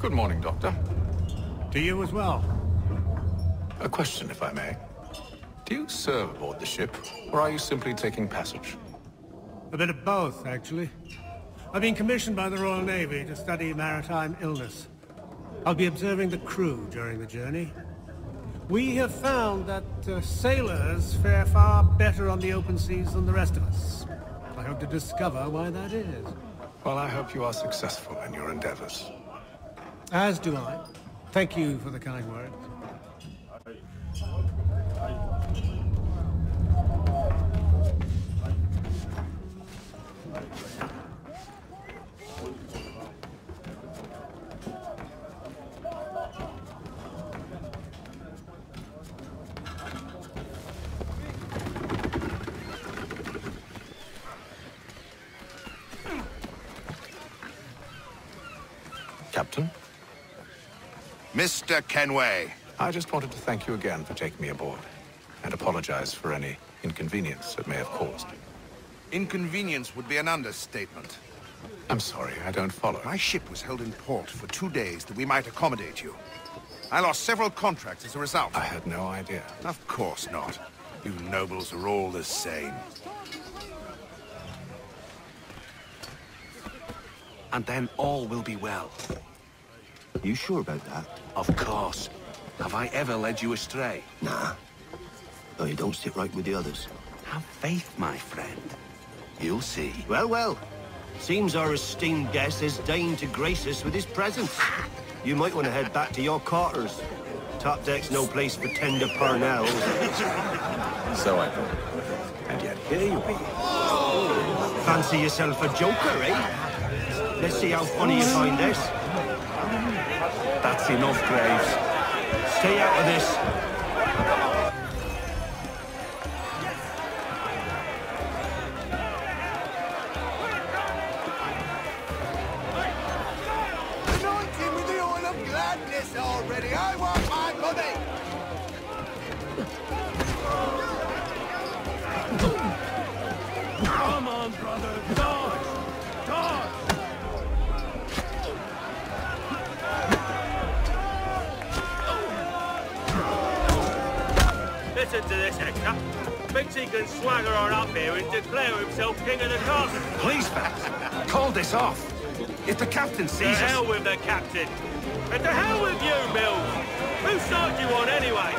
Good morning, Doctor. To you as well. A question, if I may. Do you serve aboard the ship, or are you simply taking passage? A bit of both, actually. I've been commissioned by the Royal Navy to study maritime illness. I'll be observing the crew during the journey. We have found that sailors fare far better on the open seas than the rest of us. I hope to discover why that is. Well, I hope you are successful in your endeavors. As do I. Thank you for the kind words. Captain? Mr. Kenway. I just wanted to thank you again for taking me aboard, and apologize for any inconvenience it may have caused. Inconvenience would be an understatement. I'm sorry, I don't follow. My ship was held in port for 2 days that we might accommodate you. I lost several contracts as a result. I had no idea. Of course not. You nobles are all the same. And then all will be well. You sure about that? Of course. Have I ever led you astray? Nah. No, you don't sit right with the others. Have faith, my friend. You'll see. Well, well. Seems our esteemed guest has deigned to grace us with his presence. You might want to head back to your quarters. Top deck's no place for tender parnells. So I thought. And yet here you are. Fancy yourself a joker, eh? Let's see how funny you find this. That's enough, Graves. Stay out of this. Anoint him with the oil of gladness already. I want my money. Come on, brother. Dodge. Dodge. Listen to this, Hector. Thinks he can swagger on up here and declare himself king of the castle. Please, Babs, call this off. If the captain sees us... To hell with the captain. And to hell with you, Mills. Who started you on, anyway?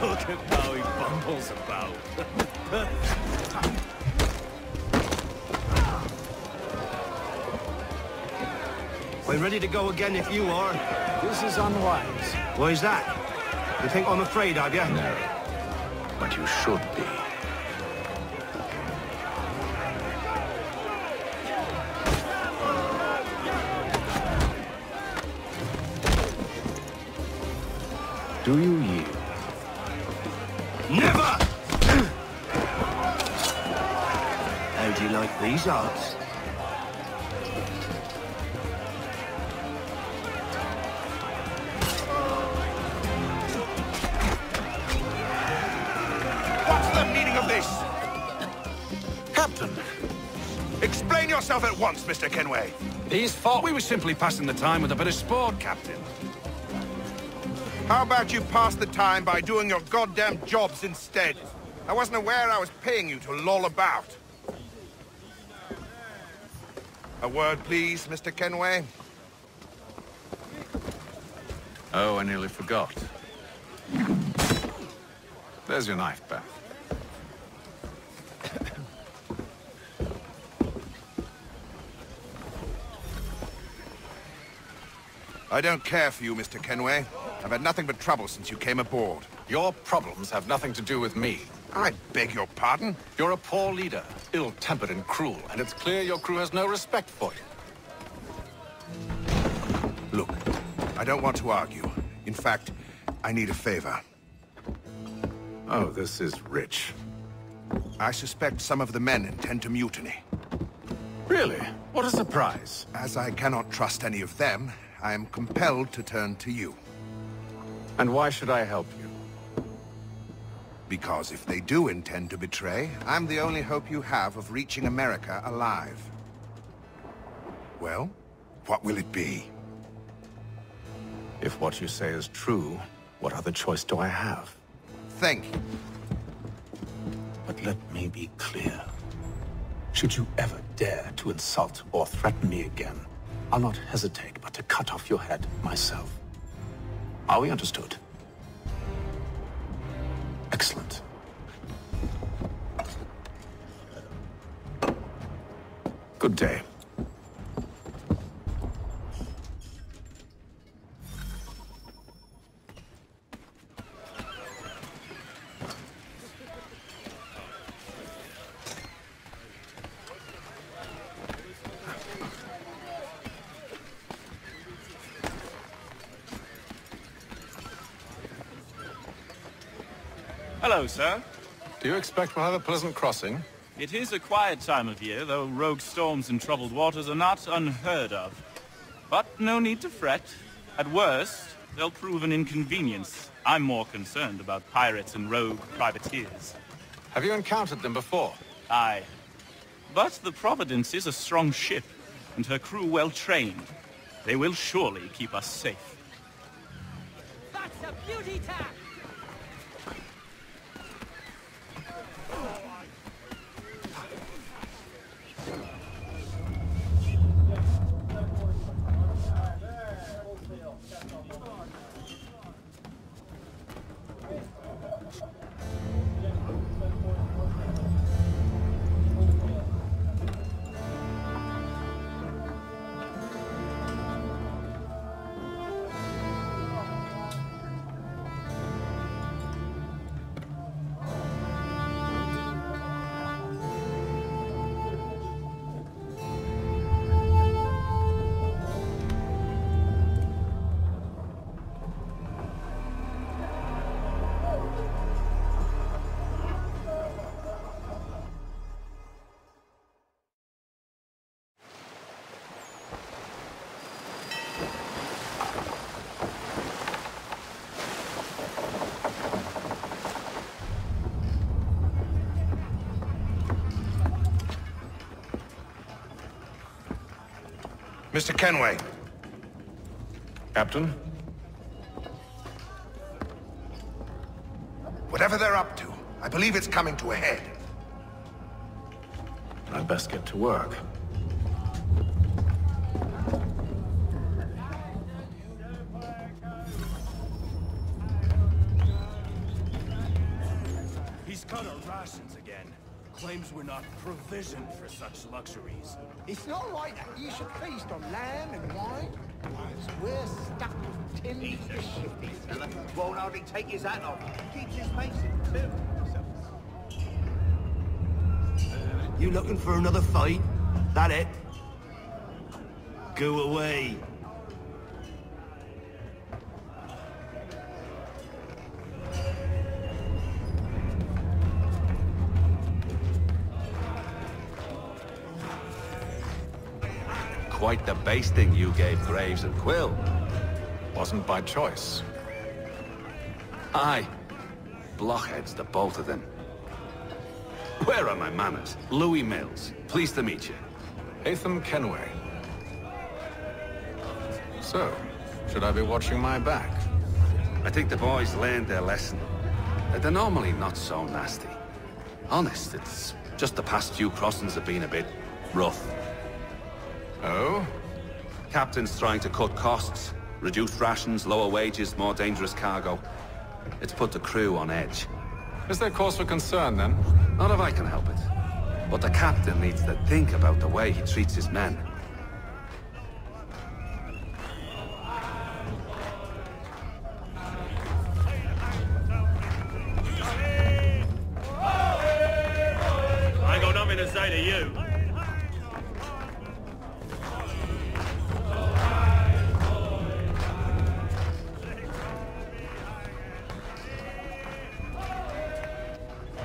Look at how he bumbles about. We're ready to go again if you are. This is unwise. Why is that? You think I'm afraid, have you? No. But you should be. Do you yield? Never! How do you like these odds? Explain yourself at once, Mr. Kenway. His fault. We were simply passing the time with a bit of sport, Captain. How about you pass the time by doing your goddamn jobs instead? I wasn't aware I was paying you to loll about. A word, please, Mr. Kenway. Oh, I nearly forgot. There's your knife, Beth. I don't care for you, Mr. Kenway. I've had nothing but trouble since you came aboard. Your problems have nothing to do with me. I beg your pardon? You're a poor leader, ill-tempered and cruel, and it's clear your crew has no respect for you. Look, I don't want to argue. In fact, I need a favor. Oh, this is rich. I suspect some of the men intend to mutiny. Really? What a surprise. As I cannot trust any of them, I am compelled to turn to you. And why should I help you? Because if they do intend to betray, I'm the only hope you have of reaching America alive. Well, what will it be? If what you say is true, what other choice do I have? Think. But let me be clear. Should you ever dare to insult or threaten me again, I'll not hesitate but to cut off your head myself. Are we understood? Excellent. Good day. Hello, sir. Do you expect we'll have a pleasant crossing? It is a quiet time of year, though rogue storms and troubled waters are not unheard of. But no need to fret. At worst, they'll prove an inconvenience. I'm more concerned about pirates and rogue privateers. Have you encountered them before? Aye. But the Providence is a strong ship, and her crew well trained. They will surely keep us safe. That's a beauty tack! Mr. Kenway. Captain? Whatever they're up to, I believe it's coming to a head. I'd best get to work. He's cut our rations again. Claims we're not provisioned for such luxuries. It's not right that you should feast on lamb and wine, whilst we're stuck with tin fish. Won't hardly take his hat off. Keeps his face in too. You looking for another fight? That it? Go away. Quite the basting you gave Graves and Quill. Wasn't by choice. Aye. Blockheads, the both of them. Where are my manners? Lewis Mills. Pleased to meet you. Haytham Kenway. So, should I be watching my back? I think the boys learned their lesson. They're normally not so nasty. Honest, it's just the past few crossings have been a bit rough. Oh? Captain's trying to cut costs, reduce rations, lower wages, more dangerous cargo. It's put the crew on edge. Is there cause for concern, then? Not if I can help it. But the captain needs to think about the way he treats his men. I got nothing to say to you.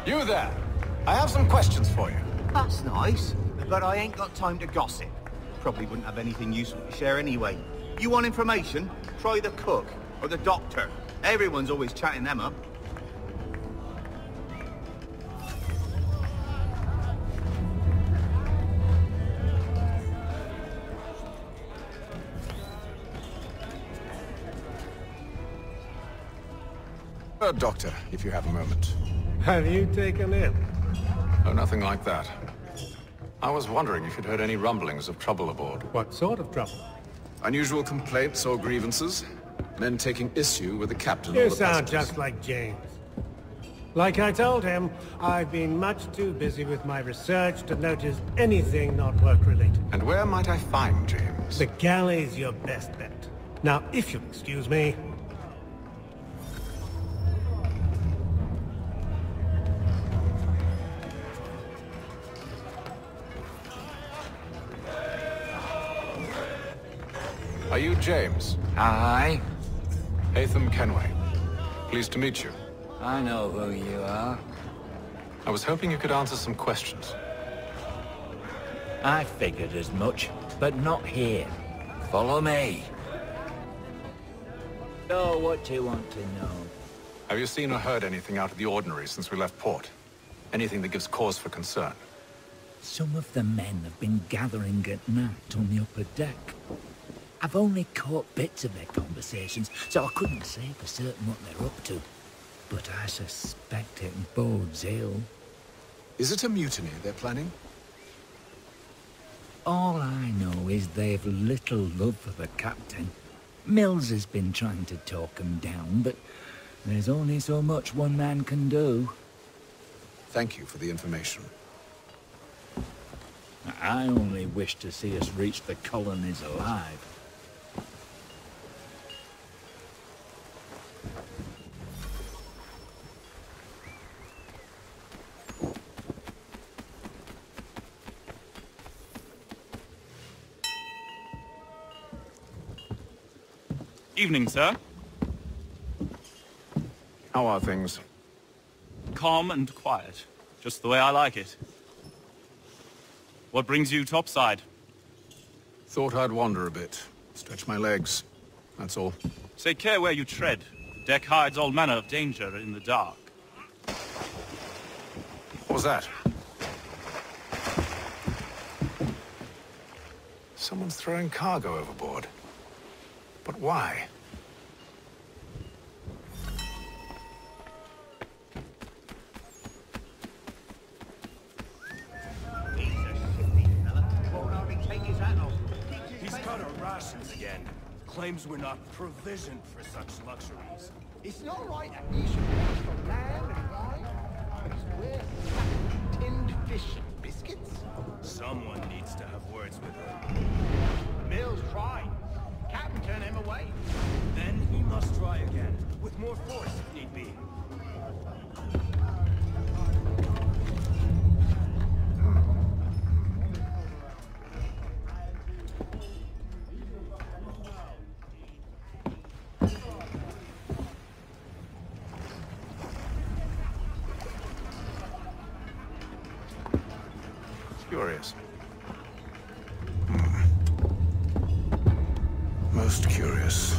You there! I have some questions for you. That's nice, but I ain't got time to gossip. Probably wouldn't have anything useful to share anyway. You want information? Try the cook or the doctor. Everyone's always chatting them up. Doctor, if you have a moment. Have you taken it? Oh, nothing like that. I was wondering if you'd heard any rumblings of trouble aboard. What sort of trouble? Unusual complaints or grievances? Men taking issue with the captain or the passengers. You sound just like James. Like I told him, I've been much too busy with my research to notice anything not work-related. And where might I find James? The galley's your best bet. Now, if you'll excuse me... Are you James? Aye. Haytham Kenway. Pleased to meet you. I know who you are. I was hoping you could answer some questions. I figured as much, but not here. Follow me. Oh, what do you want to know? Have you seen or heard anything out of the ordinary since we left port? Anything that gives cause for concern? Some of the men have been gathering at night on the upper deck. I've only caught bits of their conversations, so I couldn't say for certain what they're up to. But I suspect it bodes ill. Is it a mutiny they're planning? All I know is they've little love for the captain. Mills has been trying to talk him down, but there's only so much one man can do. Thank you for the information. I only wish to see us reach the colonies alive. Evening, sir. How are things? Calm and quiet. Just the way I like it. What brings you topside? Thought I'd wander a bit. Stretch my legs. That's all. Take care where you tread. The deck hides all manner of danger in the dark. What was that? Someone's throwing cargo overboard. But why? He's got our rations again. Claims we're not provisioned for such luxuries. It's not right that you should watch for land and wine, but it's worth like tinned fish and biscuits. Someone needs to have words with her. Mills tried. Captain turn him away. Then he must try again, with more force if need be. Curious. Most curious.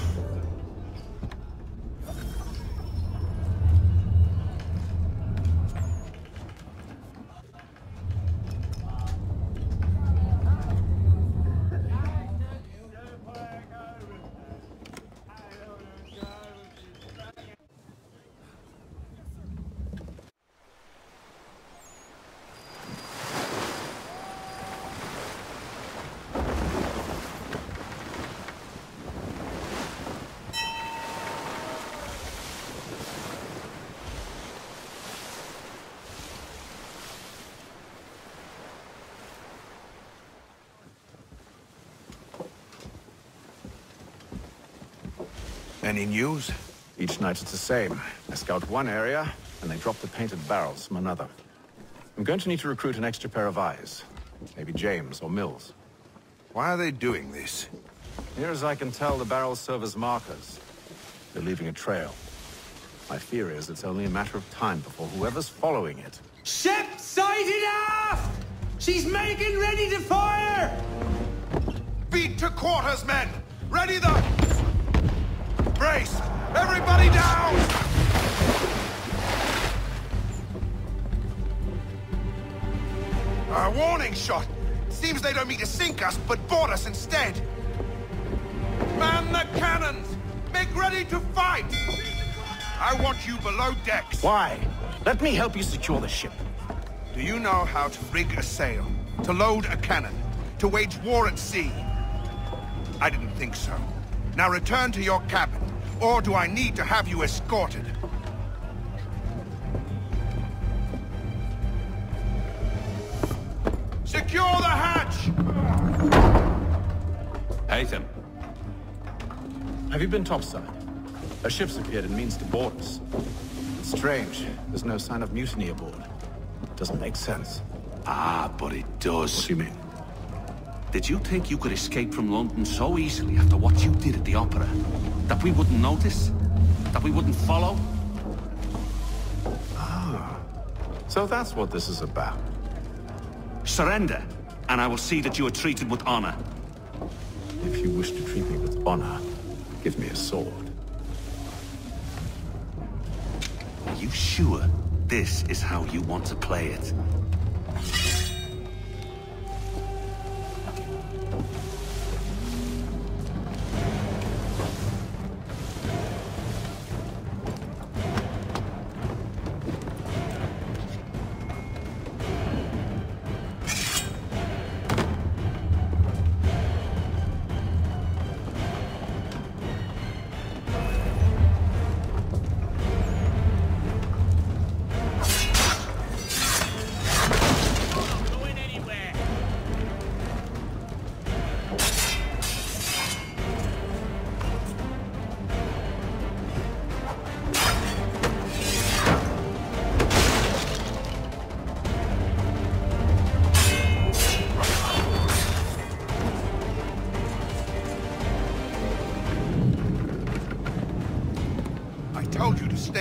Any news? Each night it's the same. I scout one area, and they drop the painted barrels from another. I'm going to need to recruit an extra pair of eyes. Maybe James or Mills. Why are they doing this? Near as I can tell, the barrels serve as markers. They're leaving a trail. My fear is it's only a matter of time before whoever's following it... Ship sighted aft! She's making ready to fire! Beat to quarters, men! Ready the... Brace! Everybody down! A warning shot! Seems they don't mean to sink us, but board us instead! Man the cannons! Make ready to fight! I want you below decks. Why? Let me help you secure the ship. Do you know how to rig a sail? To load a cannon? To wage war at sea? I didn't think so. Now return to your cabin, or do I need to have you escorted? Secure the hatch! Haytham. Have you been topside? A ship's appeared and means to board us. It's strange. There's no sign of mutiny aboard. Doesn't make sense. Ah, but it does. What do you mean? Did you think you could escape from London so easily after what you did at the opera? That we wouldn't notice? That we wouldn't follow? Ah. So that's what this is about. Surrender, and I will see that you are treated with honor. If you wish to treat me with honor, give me a sword. Are you sure this is how you want to play it?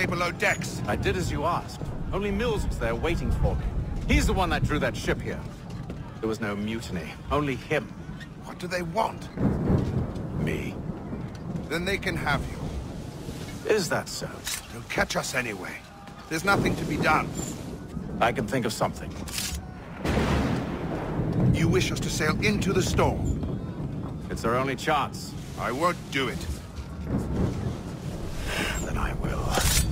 Below decks. I did as you asked. Only Mills was there waiting for me. He's the one that drew that ship here. There was no mutiny. Only him. What do they want? Me. Then they can have you. Is that so? They'll catch us anyway. There's nothing to be done. I can think of something. You wish us to sail into the storm? It's our only chance. I won't do it. Then I will.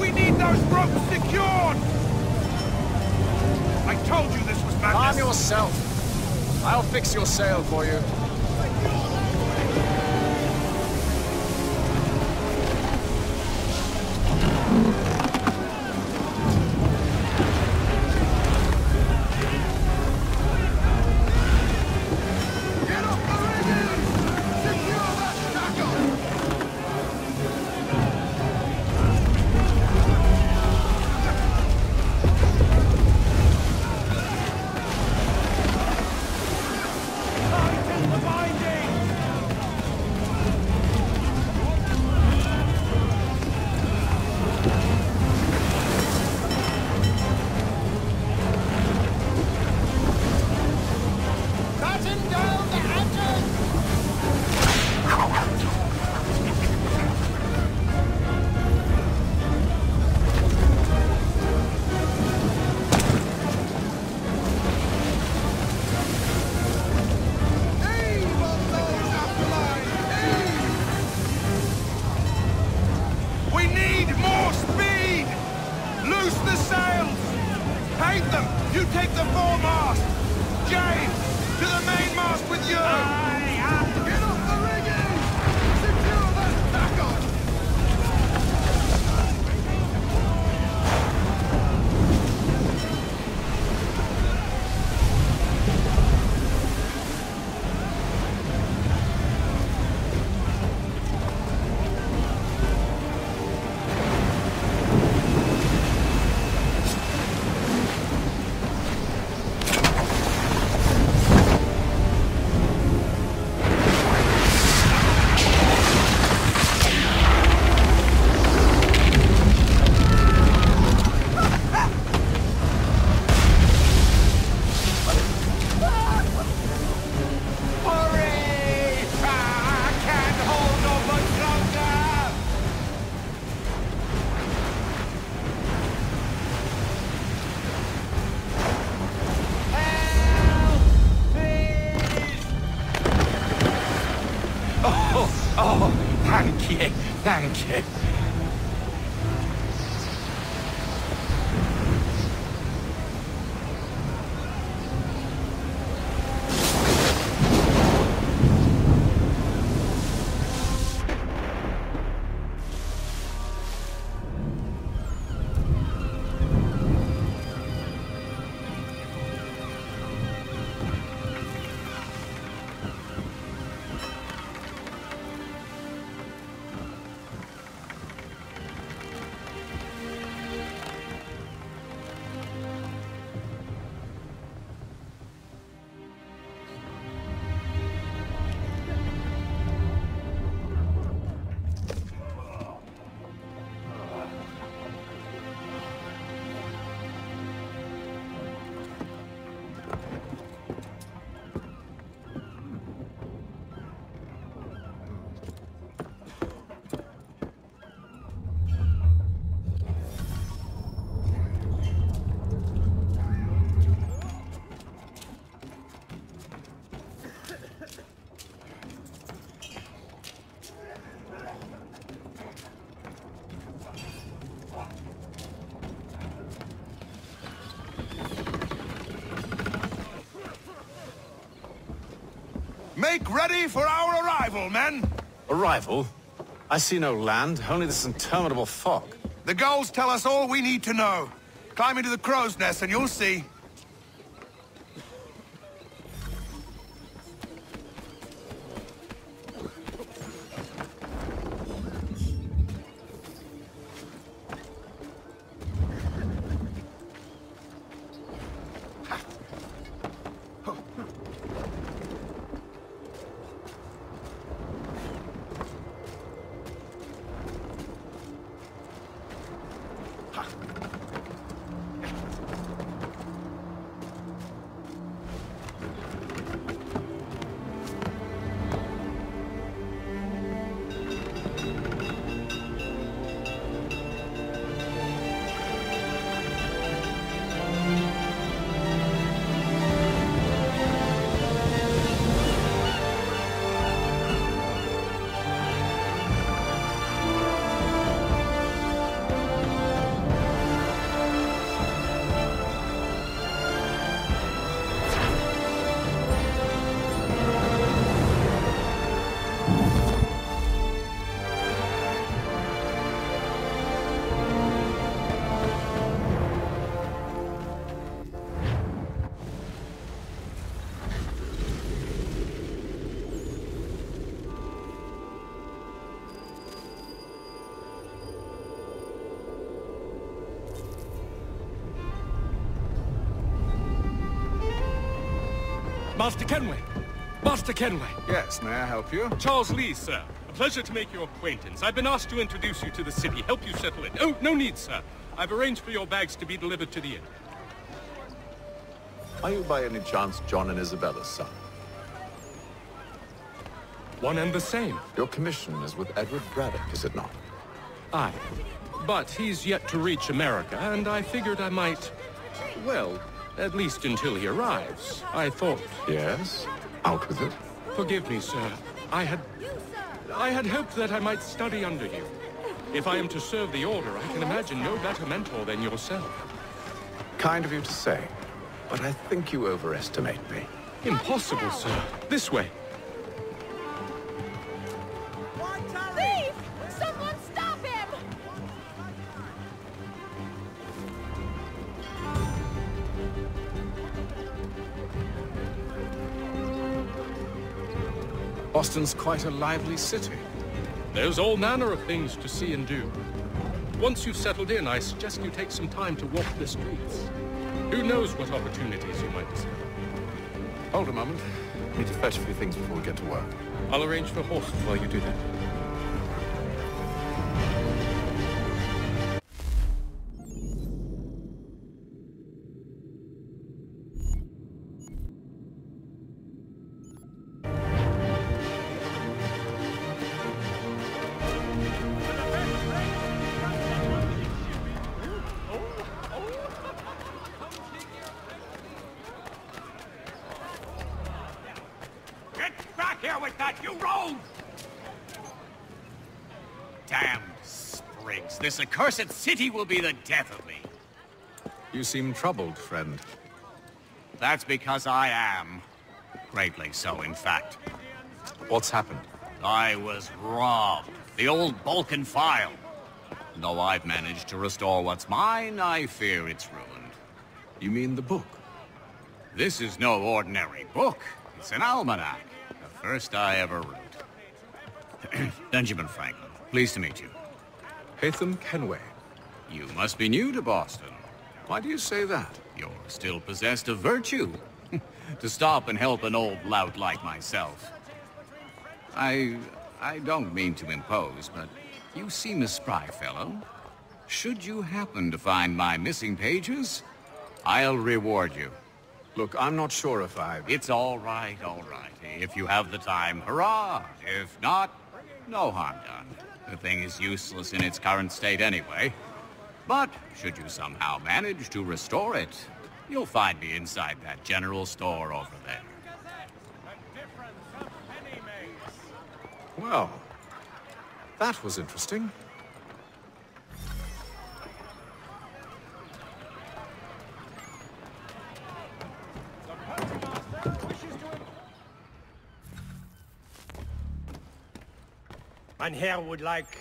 We need those ropes secured! I told you this was madness! Calm yourself. I'll fix your sail for you. Oh, thank you, thank you. Make ready for our arrival, men! Arrival? I see no land, only this interminable fog. The gulls tell us all we need to know. Climb into the crow's nest and you'll see. Master Kenway! Master Kenway! Yes, may I help you? Charles Lee, sir. A pleasure to make your acquaintance. I've been asked to introduce you to the city, help you settle in. Oh, no need, sir. I've arranged for your bags to be delivered to the inn. Are you by any chance John and Isabella's son? One and the same. Your commission is with Edward Braddock, is it not? Aye. But he's yet to reach America, and I figured I might... well... at least until he arrives, I thought. Yes? Out with it. Forgive me, sir. I had hoped that I might study under you. If I am to serve the Order, I can imagine no better mentor than yourself. Kind of you to say, but I think you overestimate me. Impossible, sir. This way. Boston's quite a lively city. There's all manner of things to see and do. Once you've settled in, I suggest you take some time to walk the streets. Who knows what opportunities you might discover. Hold a moment. I need to fetch a few things before we get to work. I'll arrange for horses while you do that. Here with that, you rogue! Damned Spriggs. This accursed city will be the death of me. You seem troubled, friend. That's because I am. Greatly so, in fact. What's happened? I was robbed. The old Balkan file. And though I've managed to restore what's mine, I fear it's ruined. You mean the book? This is no ordinary book. It's an almanac. The first I ever wrote. Benjamin Franklin, pleased to meet you. Haytham Kenway. You must be new to Boston. Why do you say that? You're still possessed of virtue. To stop and help an old lout like myself. I don't mean to impose, but you seem a spry fellow. Should you happen to find my missing pages, I'll reward you. Look, I'm not sure if I've... It's all right, if you have the time, hurrah! If not, no harm done. The thing is useless in its current state anyway. But should you somehow manage to restore it, you'll find me inside that general store over there. Well, that was interesting. Mein Herr would like...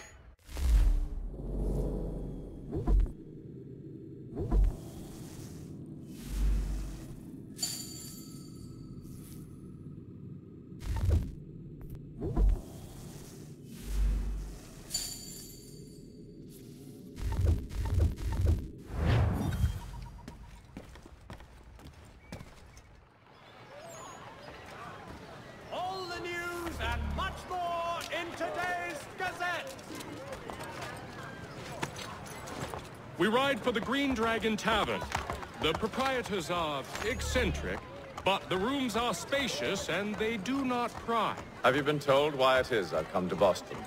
We ride for the Green Dragon Tavern. The proprietors are eccentric, but the rooms are spacious and they do not pry. Have you been told why it is I've come to Boston?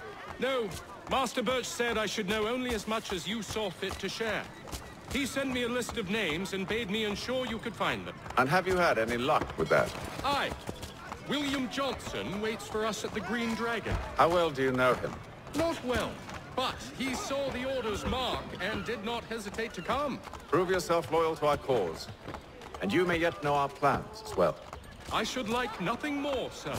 No. Master Birch said I should know only as much as you saw fit to share. He sent me a list of names and bade me ensure you could find them. And have you had any luck with that? Aye. William Johnson waits for us at the Green Dragon. How well do you know him? Not well. But he saw the order's mark and did not hesitate to come. Prove yourself loyal to our cause. And you may yet know our plans as well. I should like nothing more, sir.